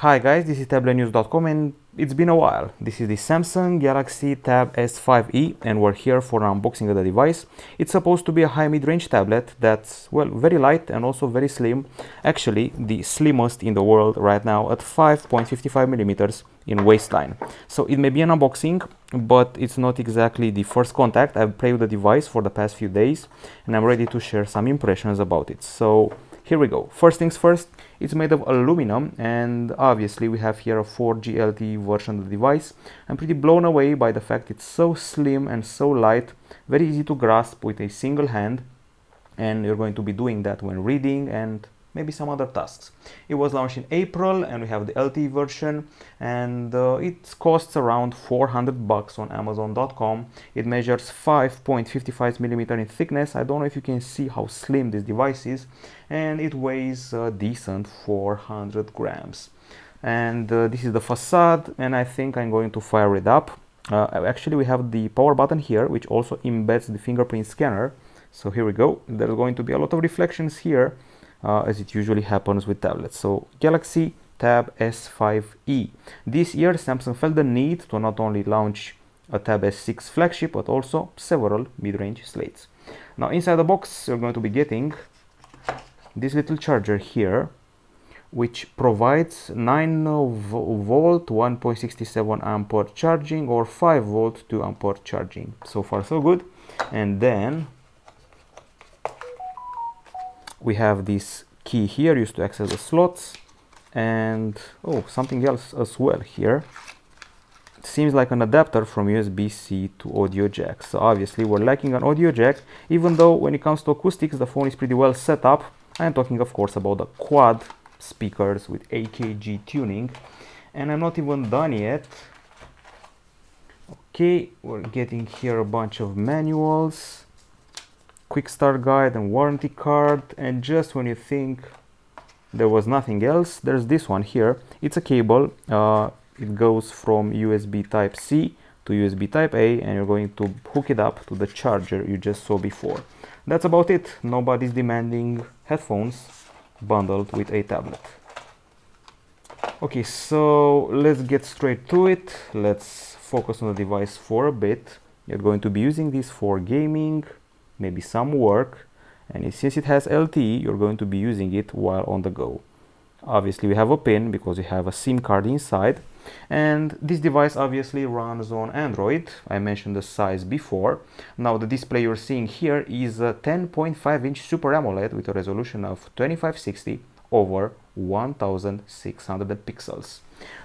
Hi guys, this is TabletNews.com and it's been a while. This is the Samsung Galaxy Tab S5e and we're here for an unboxing of the device. It's supposed to be a high mid-range tablet that's, well, very light and also very slim. Actually, the slimmest in the world right now at 5.55mm in waistline. So it may be an unboxing, but it's not exactly the first contact. I've played with the device for the past few days and I'm ready to share some impressions about it. So here we go. First things first, it's made of aluminum and obviously we have here a 4G LTE version of the device. I'm pretty blown away by the fact it's so slim and so light, very easy to grasp with a single hand, and you're going to be doing that when reading and maybe some other tasks. It was launched in April and we have the LTE version, and it costs around $400 on Amazon.com. It measures 5.55mm in thickness. I don't know if you can see how slim this device is, and it weighs a decent 400 grams. And this is the facade, and I think I'm going to fire it up. Actually, we have the power button here, which also embeds the fingerprint scanner. So here we go. There's going to be a lot of reflections here, as it usually happens with tablets. So Galaxy Tab S5e. This year Samsung felt the need to not only launch a Tab S6 flagship but also several mid-range slates. Now inside the box you're going to be getting this little charger here, which provides 9V 1.67A charging or 5V 2A charging. So far so good. And then we have this key here used to access the slots, and oh, something else as well here. It seems like an adapter from USB-C to audio jack. So obviously we're lacking an audio jack, even though when it comes to acoustics the phone is pretty well set up. I am talking of course about the quad speakers with AKG tuning, and I'm not even done yet. Okay, we're getting here a bunch of manuals, quick start guide and warranty card, and just when you think there was nothing else, there's this one here. It's a cable. It goes from USB type C to USB type A, and you're going to hook it up to the charger you just saw before. That's about it. Nobody's demanding headphones bundled with a tablet. Okay, so let's get straight to it. Let's focus on the device for a bit. You're going to be using this for gaming, maybe some work, and since it has LTE, you're going to be using it while on the go. Obviously, we have a pin because we have a SIM card inside, and this device obviously runs on Android. I mentioned the size before. Now, the display you're seeing here is a 10.5-inch Super AMOLED with a resolution of 2560 over 1600 pixels.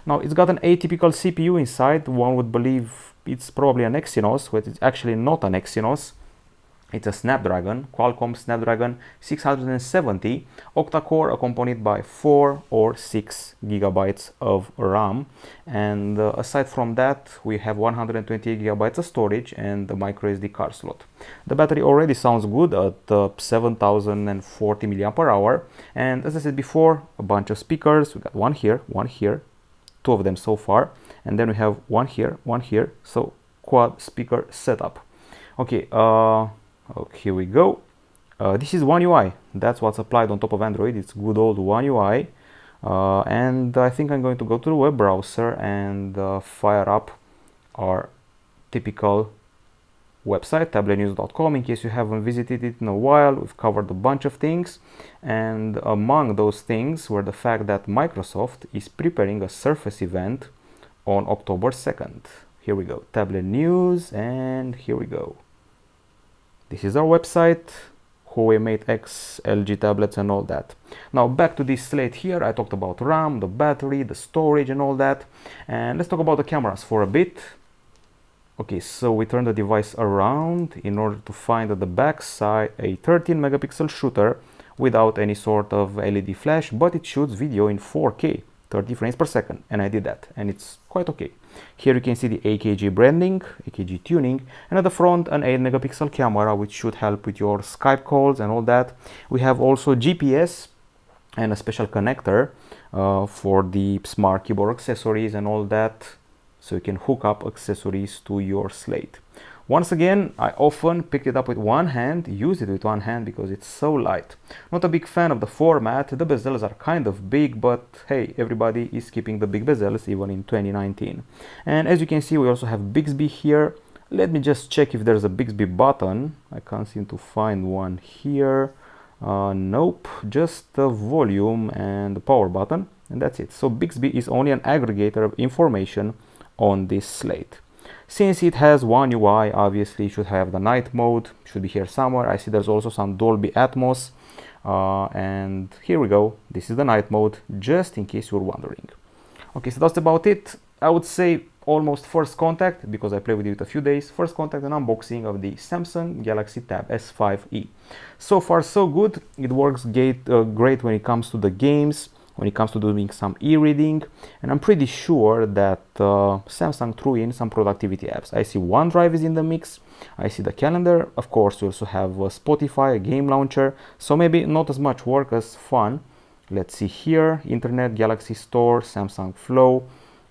Now, it's got an atypical CPU inside. One would believe it's probably an Exynos, but it's actually not an Exynos. It's a Snapdragon, Qualcomm Snapdragon 670, octa-core, accompanied by 4 or 6 gigabytes of RAM. And aside from that, we have 128 gigabytes of storage and the microSD card slot. The battery already sounds good at 7040 mAh. And as I said before, a bunch of speakers. We got one here, two of them so far. And then we have one here. So quad speaker setup. Okay. Here we go. This is One UI. That's what's applied on top of Android. It's good old One UI. And I think I'm going to go to the web browser and fire up our typical website, tabletnews.com. In case you haven't visited it in a while, we've covered a bunch of things. And among those things were the fact that Microsoft is preparing a Surface event on October 2nd. Here we go. Tablet News, and here we go. This is our website, Huawei Mate X, LG tablets and all that. Now back to this slate here. I talked about RAM, the battery, the storage and all that. And let's talk about the cameras for a bit. Okay, so we turn the device around in order to find at the back side a 13 megapixel shooter without any sort of LED flash, but it shoots video in 4K, 30 frames per second, and I did that, and it's quite okay. Here you can see the AKG branding, AKG tuning, and at the front an 8 megapixel camera, which should help with your Skype calls and all that. We have also GPS and a special connector for the smart keyboard accessories and all that, so you can hook up accessories to your slate. Once again, I often picked it up with one hand, used it with one hand because it's so light. Not a big fan of the format, the bezels are kind of big, but hey, everybody is keeping the big bezels even in 2019. And as you can see, we also have Bixby here. Let me just check if there's a Bixby button. I can't seem to find one here. Nope, just the volume and the power button, and that's it. So Bixby is only an aggregator of information on this slate. Since it has One UI, obviously it should have the night mode, should be here somewhere. I see there's also some Dolby Atmos, and here we go. This is the night mode, just in case you're wondering. Okay, so that's about it. I would say almost first contact, because I played with it a few days, first contact and unboxing of the Samsung Galaxy Tab S5e. So far so good. It works great when it comes to the games, when it comes to doing some e-reading, and I'm pretty sure that Samsung threw in some productivity apps. I see OneDrive is in the mix, I see the calendar, of course we also have Spotify, a game launcher, so maybe not as much work as fun. Let's see here, Internet, Galaxy Store, Samsung Flow.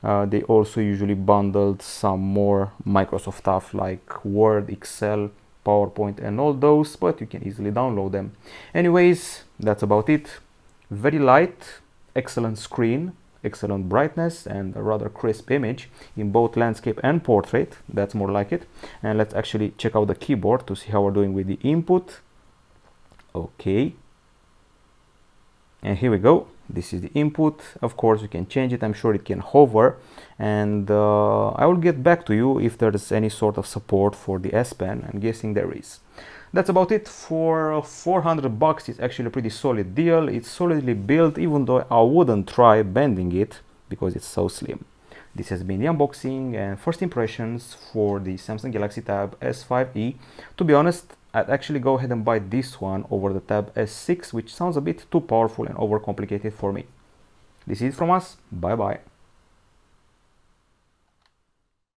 They also usually bundled some more Microsoft stuff like Word, Excel, PowerPoint and all those, but you can easily download them. Anyways, that's about it. Very light, excellent screen, excellent brightness and a rather crisp image in both landscape and portrait. That's more like it. And let's actually check out the keyboard to see how we're doing with the input. Okay. And here we go. This is the input. Of course, you can change it. I'm sure it can hover. And I will get back to you if there's any sort of support for the S-Pen. I'm guessing there is. That's about it. For 400 bucks, it's actually a pretty solid deal. It's solidly built, even though I wouldn't try bending it because it's so slim. This has been the unboxing and first impressions for the Samsung Galaxy Tab S5e. To be honest, I'd actually go ahead and buy this one over the Tab S6, which sounds a bit too powerful and overcomplicated for me. This is it from us. Bye bye.